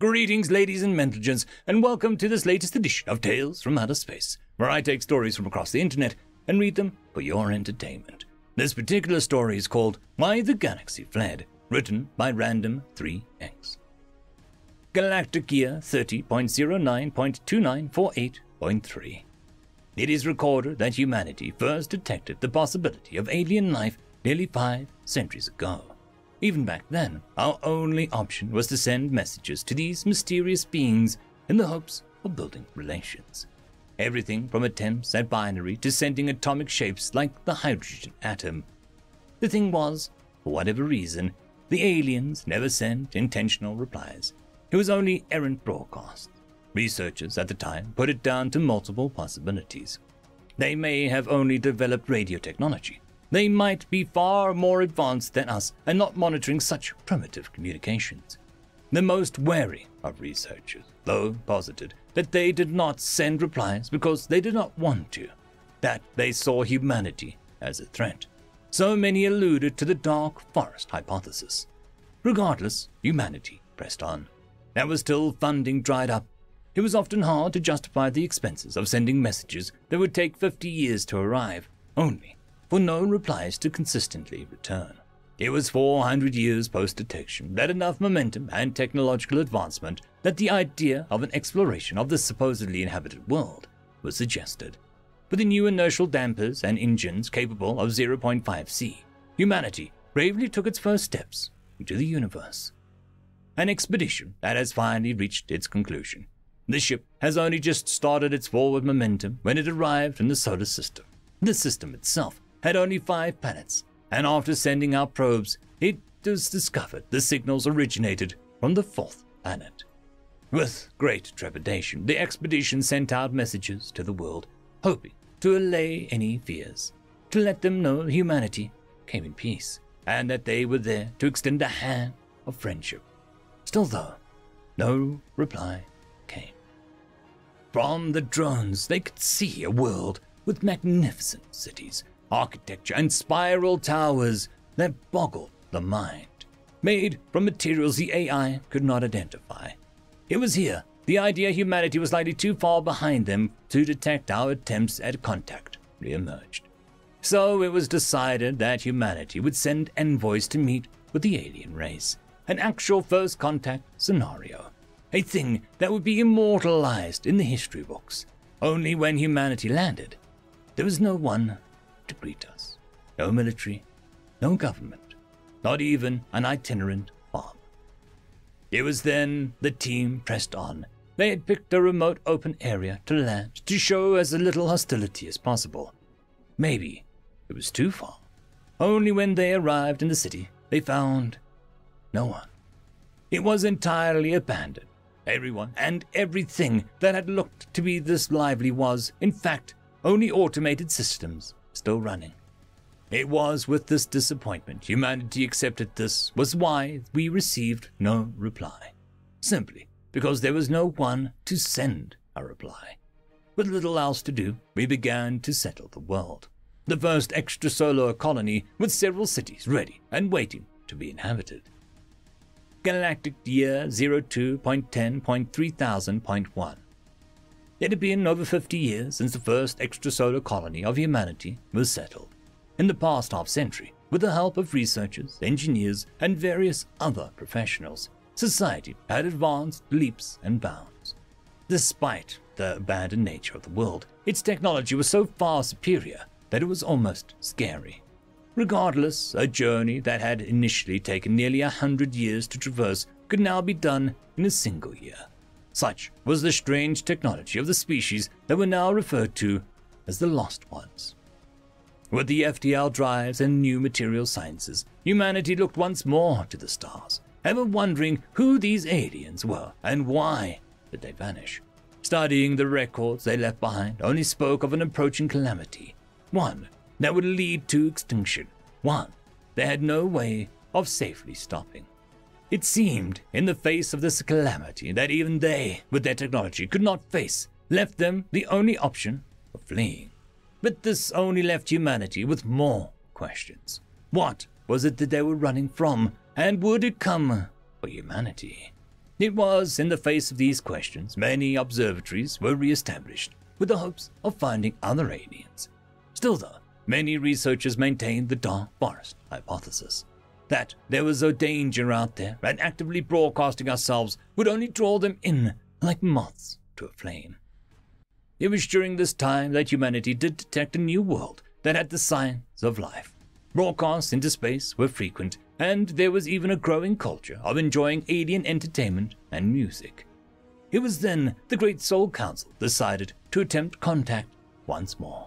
Greetings, ladies and gentlemen, and welcome to this latest edition of Tales from Outer Space, where I take stories from across the internet and read them for your entertainment. This particular story is called Why the Galaxy Fled, written by Random3X. Galactic Gear 30.09.2948.3. It is recorded that humanity first detected the possibility of alien life nearly 5 centuries ago. Even back then, our only option was to send messages to these mysterious beings in the hopes of building relations. Everything from attempts at binary to sending atomic shapes like the hydrogen atom. The thing was, for whatever reason, the aliens never sent intentional replies. It was only errant broadcasts. Researchers at the time put it down to multiple possibilities. They may have only developed radio technology. They might be far more advanced than us and not monitoring such primitive communications. The most wary of researchers, though, posited that they did not send replies because they did not want to, that they saw humanity as a threat. So many alluded to the Dark Forest hypothesis. Regardless, humanity pressed on. There was still funding dried up. It was often hard to justify the expenses of sending messages that would take 50 years to arrive, only for no replies to consistently return. It was 400 years post-detection that enough momentum and technological advancement that the idea of an exploration of this supposedly inhabited world was suggested. With the new inertial dampers and engines capable of 0.5c, humanity bravely took its first steps into the universe. An expedition that has finally reached its conclusion. The ship has only just started its forward momentum when it arrived in the solar system. The system itself had only 5 planets, and after sending out probes, it was discovered the signals originated from the 4th planet. With great trepidation, the expedition sent out messages to the world, hoping to allay any fears, to let them know humanity came in peace, and that they were there to extend a hand of friendship. Still though, no reply came. From the drones, they could see a world with magnificent cities, architecture and spiral towers that boggled the mind, made from materials the AI could not identify. It was here the idea humanity was likely too far behind them to detect our attempts at contact reemerged. So it was decided that humanity would send envoys to meet with the alien race, an actual first contact scenario, a thing that would be immortalized in the history books. Only when humanity landed, there was no one to greet us. No military, no government, not even an itinerant bomb. It was then the team pressed on. They had picked a remote open area to land to show as little hostility as possible. Maybe it was too far. Only when they arrived in the city, they found no one. It was entirely abandoned. Everyone and everything that had looked to be this lively was, in fact, only automated systems still running. It was with this disappointment humanity accepted this was why we received no reply, simply because there was no one to send a reply. With little else to do, we began to settle the world, the first extrasolar colony with several cities ready and waiting to be inhabited. Galactic Year 02.10.3000.1. It had been over 50 years since the first extrasolar colony of humanity was settled. In the past half-century, with the help of researchers, engineers, and various other professionals, society had advanced leaps and bounds. Despite the abandoned nature of the world, its technology was so far superior that it was almost scary. Regardless, a journey that had initially taken nearly 100 years to traverse could now be done in a single year. Such was the strange technology of the species that were now referred to as the Lost Ones. With the FTL drives and new material sciences, humanity looked once more to the stars, ever wondering who these aliens were and why did they vanish. Studying the records they left behind only spoke of an approaching calamity, one that would lead to extinction, one they had no way of safely stopping. It seemed, in the face of this calamity, that even they, with their technology, could not face, left them the only option of fleeing. But this only left humanity with more questions. What was it that they were running from, and would it come for humanity? It was in the face of these questions many observatories were re-established with the hopes of finding other aliens. Still though, many researchers maintained the Dark Forest hypothesis, that there was a danger out there and actively broadcasting ourselves would only draw them in like moths to a flame. It was during this time that humanity did detect a new world that had the signs of life. Broadcasts into space were frequent, and there was even a growing culture of enjoying alien entertainment and music. It was then the Great Soul Council decided to attempt contact once more.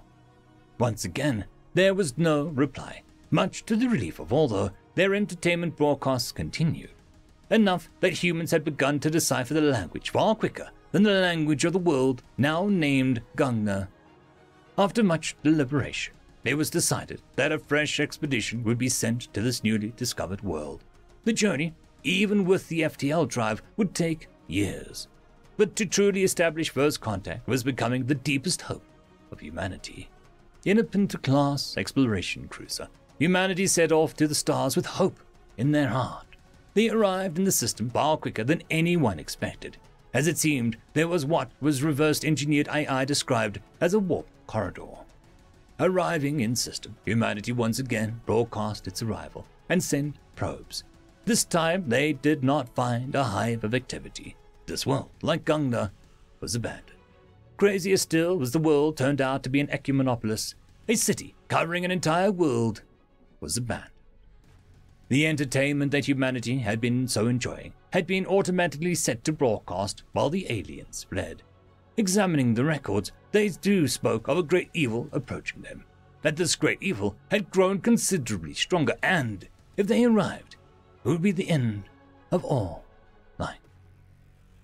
Once again, there was no reply, much to the relief of all, though their entertainment broadcasts continued. Enough that humans had begun to decipher the language far quicker than the language of the world now named Gangna. After much deliberation, it was decided that a fresh expedition would be sent to this newly discovered world. The journey, even with the FTL drive, would take years. But to truly establish first contact was becoming the deepest hope of humanity. In a Pentaclass exploration cruiser, humanity set off to the stars with hope in their heart. They arrived in the system far quicker than anyone expected. As it seemed, there was what was reverse-engineered AI described as a warp corridor. Arriving in system, humanity once again broadcast its arrival and sent probes. This time, they did not find a hive of activity. This world, like Gangna, was abandoned. Crazier still was the world turned out to be an ecumenopolis. A city covering an entire world was abandoned. The entertainment that humanity had been so enjoying had been automatically set to broadcast while the aliens fled. Examining the records, they too spoke of a great evil approaching them. That this great evil had grown considerably stronger and, if they arrived, it would be the end of all life.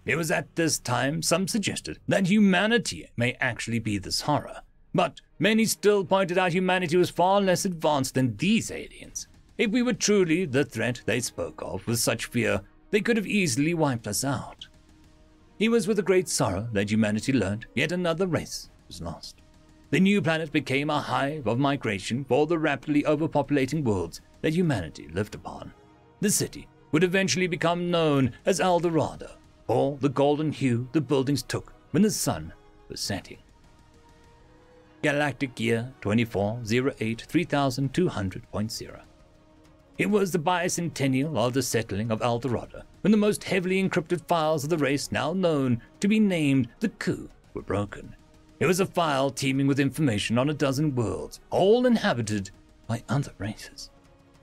It was at this time some suggested that humanity may actually be this horror, but many still pointed out humanity was far less advanced than these aliens. If we were truly the threat they spoke of with such fear, they could have easily wiped us out. It was with a great sorrow that humanity learned yet another race was lost. The new planet became a hive of migration for the rapidly overpopulating worlds that humanity lived upon. The city would eventually become known as Eldorado, or the golden hue the buildings took when the sun was setting. Galactic Gear 2408-3200.0. It was the bicentennial of the settling of Eldorado when the most heavily encrypted files of the race now known to be named the Coup were broken. It was a file teeming with information on a dozen worlds, all inhabited by other races.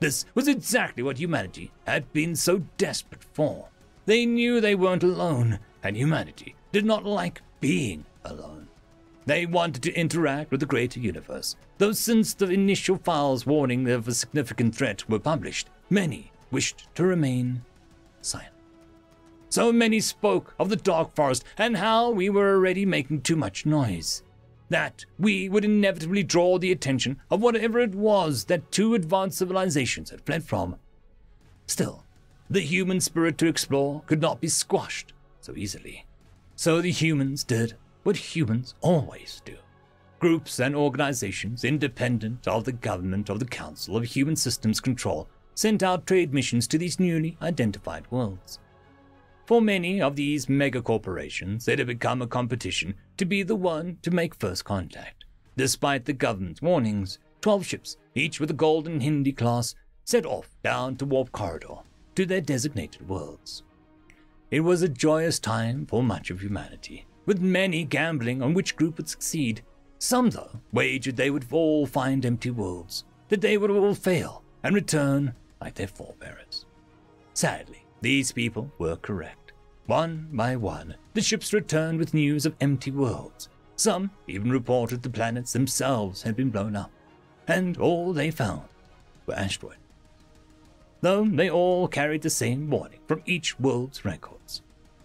This was exactly what humanity had been so desperate for. They knew they weren't alone, and humanity did not like being alone. They wanted to interact with the greater universe, though since the initial files warning of a significant threat were published, many wished to remain silent. So many spoke of the Dark Forest and how we were already making too much noise, that we would inevitably draw the attention of whatever it was that two advanced civilizations had fled from. Still, the human spirit to explore could not be squashed so easily. So the humans did what humans always do. Groups and organizations independent of the government of the Council of Human Systems Control sent out trade missions to these newly identified worlds. For many of these megacorporations, it had become a competition to be the one to make first contact. Despite the government's warnings, 12 ships, each with a golden Hindi class, set off down to Warp Corridor to their designated worlds. It was a joyous time for much of humanity, with many gambling on which group would succeed. Some, though, wagered they would all find empty worlds, that they would all fail and return like their forebears. Sadly, these people were correct. One by one, the ships returned with news of empty worlds. Some even reported the planets themselves had been blown up, and all they found were asteroids. Though they all carried the same warning from each world's records.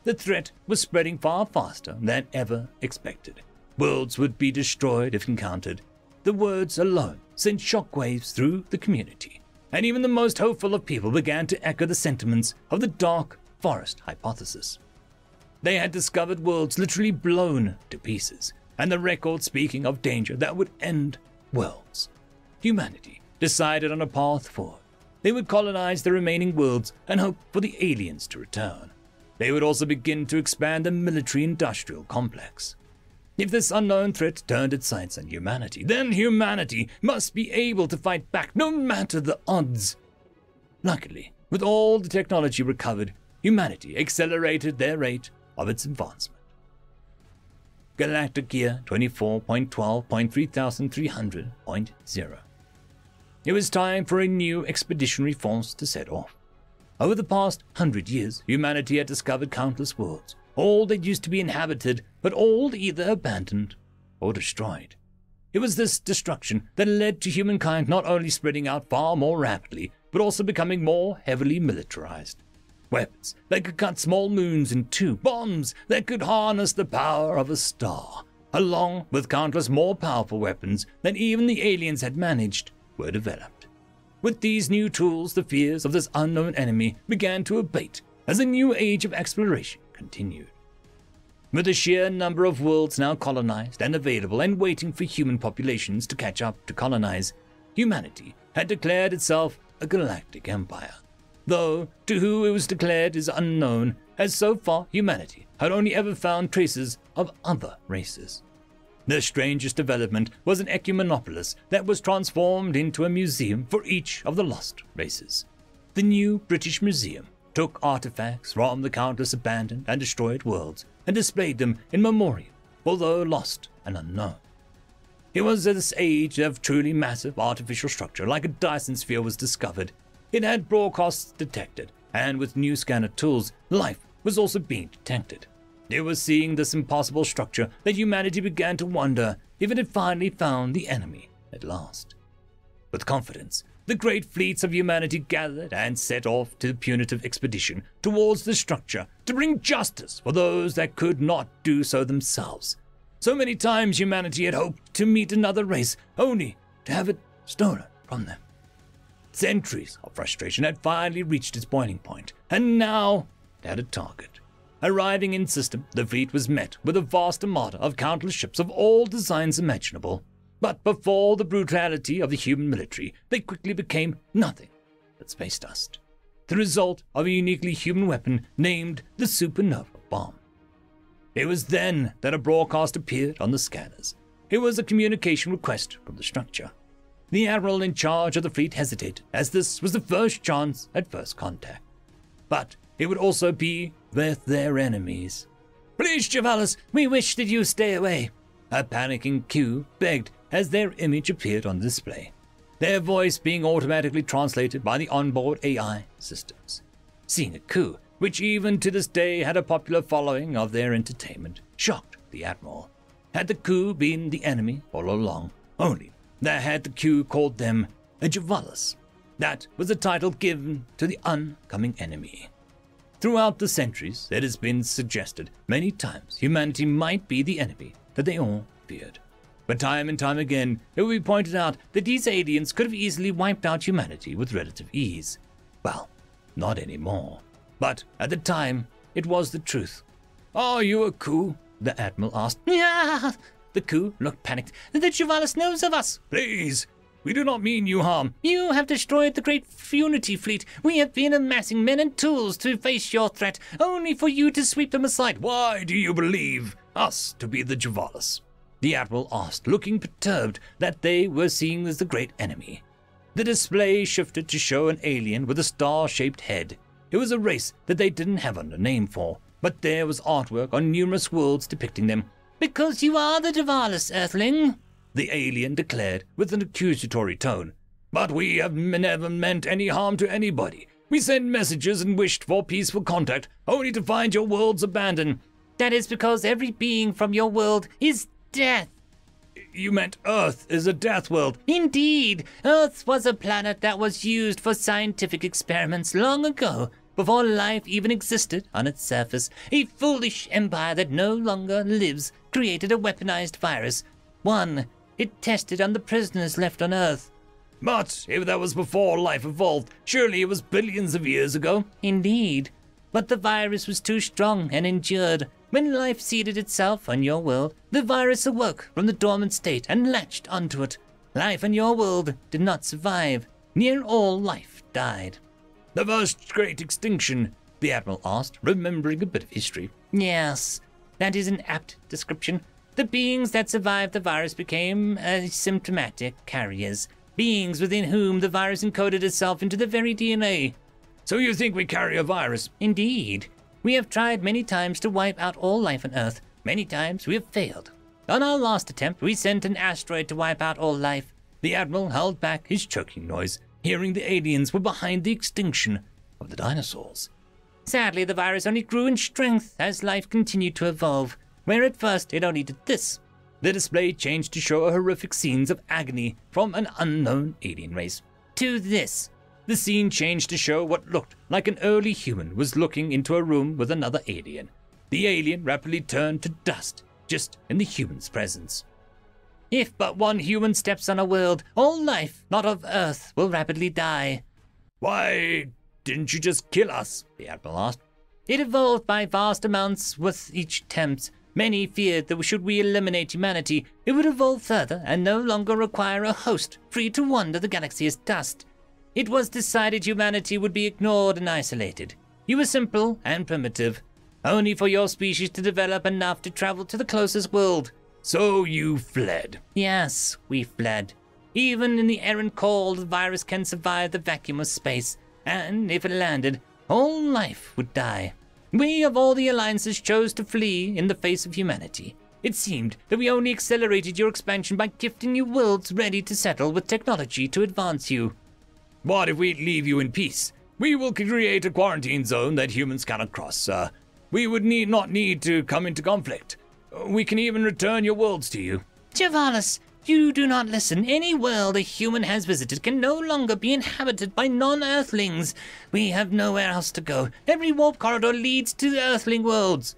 The threat was spreading far faster than ever expected. Worlds would be destroyed if encountered. The words alone sent shockwaves through the community, and even the most hopeful of people began to echo the sentiments of the Dark Forest hypothesis. They had discovered worlds literally blown to pieces, and the record speaking of danger that would end worlds. Humanity decided on a path forward. They would colonize the remaining worlds and hope for the aliens to return. They would also begin to expand a military-industrial complex. If this unknown threat turned its sights on humanity, then humanity must be able to fight back no matter the odds. Luckily, with all the technology recovered, humanity accelerated their rate of its advancement. Galactic Gear 24.12.3300.0. It was time for a new expeditionary force to set off. Over the past 100 years, humanity had discovered countless worlds, all that used to be inhabited, but all either abandoned or destroyed. It was this destruction that led to humankind not only spreading out far more rapidly, but also becoming more heavily militarized. Weapons that could cut small moons in two, bombs that could harness the power of a star, along with countless more powerful weapons than even the aliens had managed, were developed. With these new tools, the fears of this unknown enemy began to abate as a new age of exploration continued. With the sheer number of worlds now colonized and available and waiting for human populations to catch up to colonize, humanity had declared itself a galactic empire. Though, to who it was declared is unknown, as so far humanity had only ever found traces of other races. The strangest development was an ecumenopolis that was transformed into a museum for each of the lost races. The new British Museum took artifacts from the countless abandoned and destroyed worlds and displayed them in memoriam, although lost and unknown. It was at this age of truly massive artificial structure like a Dyson sphere was discovered. It had broadcasts detected, and with new scanner tools, life was also being detected. It was seeing this impossible structure that humanity began to wonder if it had finally found the enemy at last. With confidence, the great fleets of humanity gathered and set off to the punitive expedition towards the structure to bring justice for those that could not do so themselves. So many times humanity had hoped to meet another race, only to have it stolen from them. Centuries of frustration had finally reached its boiling point, and now it had a target. Arriving in system, the fleet was met with a vast armada of countless ships of all designs imaginable. But before the brutality of the human military, they quickly became nothing but space dust, the result of a uniquely human weapon named the Supernova Bomb. It was then that a broadcast appeared on the scanners. It was a communication request from the structure. The admiral in charge of the fleet hesitated, as this was the first chance at first contact. But it would also be with their enemies. "Please, Jevalis, we wish that you stay away," a panicking Coup begged as their image appeared on display, their voice being automatically translated by the onboard AI systems. Seeing a coup, which even to this day had a popular following of their entertainment, shocked the admiral. Had the coup been the enemy all along, only that had the Q called them a Jevalis. That was the title given to the oncoming enemy. Throughout the centuries, it has been suggested many times humanity might be the enemy that they all feared. But time and time again, it will be pointed out that these aliens could have easily wiped out humanity with relative ease. Well, not anymore. But at the time, it was the truth. "Are you a coup?" the admiral asked. "Yeah." The coup looked panicked. "The Jevalis knows of us." "Please, we do not mean you harm." "You have destroyed the great Futility fleet. We have been amassing men and tools to face your threat, only for you to sweep them aside." "Why do you believe us to be the Jevalis?" the admiral asked, looking perturbed that they were seen as the great enemy. The display shifted to show an alien with a star-shaped head. It was a race that they didn't have a name for, but there was artwork on numerous worlds depicting them. "Because you are the Jevalis, Earthling," the alien declared with an accusatory tone. "But we have never meant any harm to anybody. We sent messages and wished for peaceful contact, only to find your world's abandoned." "That is because every being from your world is death." "You meant Earth is a death world." "Indeed, Earth was a planet that was used for scientific experiments long ago, before life even existed on its surface. A foolish empire that no longer lives created a weaponized virus. One it tested on the prisoners left on Earth." "But if that was before life evolved, surely it was billions of years ago." "Indeed, but the virus was too strong and endured. When life seeded itself on your world, the virus awoke from the dormant state and latched onto it. Life on your world did not survive. Near all life died." "The first great extinction the Admiral asked, remembering a bit of history. Yes, that is an apt description. The beings that survived the virus became asymptomatic carriers, beings within whom the virus encoded itself into the very DNA. So you think we carry a virus? Indeed. We have tried many times to wipe out all life on Earth. Many times we have failed. On our last attempt, we sent an asteroid to wipe out all life. The Admiral held back his choking noise, hearing the aliens were behind the extinction of the dinosaurs. Sadly, the virus only grew in strength as life continued to evolve, where at first it only did this. The display changed to show horrific scenes of agony from an unknown alien race. To this, the scene changed to show what looked like an early human was looking into a room with another alien. The alien rapidly turned to dust, just in the human's presence. If but one human steps on a world, all life not of Earth will rapidly die. Why didn't you just kill us? The Admiral asked. It evolved by vast amounts with each attempt. Many feared that should we eliminate humanity, it would evolve further and no longer require a host free to wander the galaxy as dust. It was decided humanity would be ignored and isolated. You were simple and primitive, only for your species to develop enough to travel to the closest world. So you fled? Yes, we fled. Even in the errant cold, the virus can survive the vacuum of space, and if it landed, all life would die. We of all the alliances chose to flee in the face of humanity. It seemed that we only accelerated your expansion by gifting you worlds ready to settle with technology to advance you. What if we leave you in peace? We will create a quarantine zone that humans cannot cross, sir. We would not need to come into conflict. We can even return your worlds to you. Jevalis, you do not listen. Any world a human has visited can no longer be inhabited by non-Earthlings. We have nowhere else to go. Every warp corridor leads to the Earthling worlds.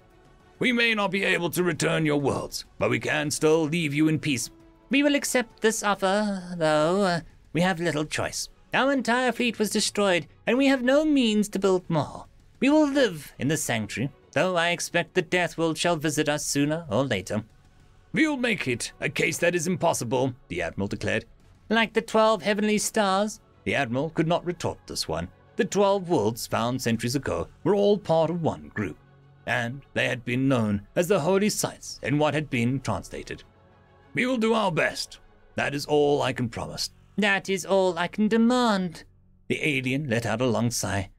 We may not be able to return your worlds, but we can still leave you in peace. We will accept this offer, though we have little choice. Our entire fleet was destroyed, and we have no means to build more. We will live in the sanctuary, though I expect the Death World shall visit us sooner or later. We'll make it a case that is impossible, the Admiral declared. Like the 12 heavenly stars? The Admiral could not retort this one. The 12 worlds found centuries ago were all part of one group, and they had been known as the holy sites in what had been translated. We will do our best. That is all I can promise. That is all I can demand. The alien let out a long sigh.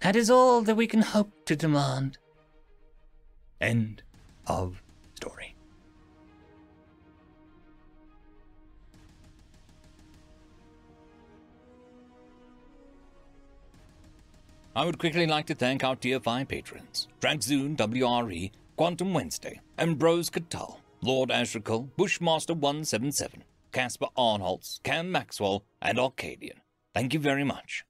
That is all that we can hope to demand. End of story. I would quickly like to thank our TFI patrons, Dragzoon WRE, Quantum Wednesday, Ambrose Catull, Lord Azhrakal, Bushmaster177, Caspar Arnholz, Cam Maxwell, and Arcadian. Thank you very much.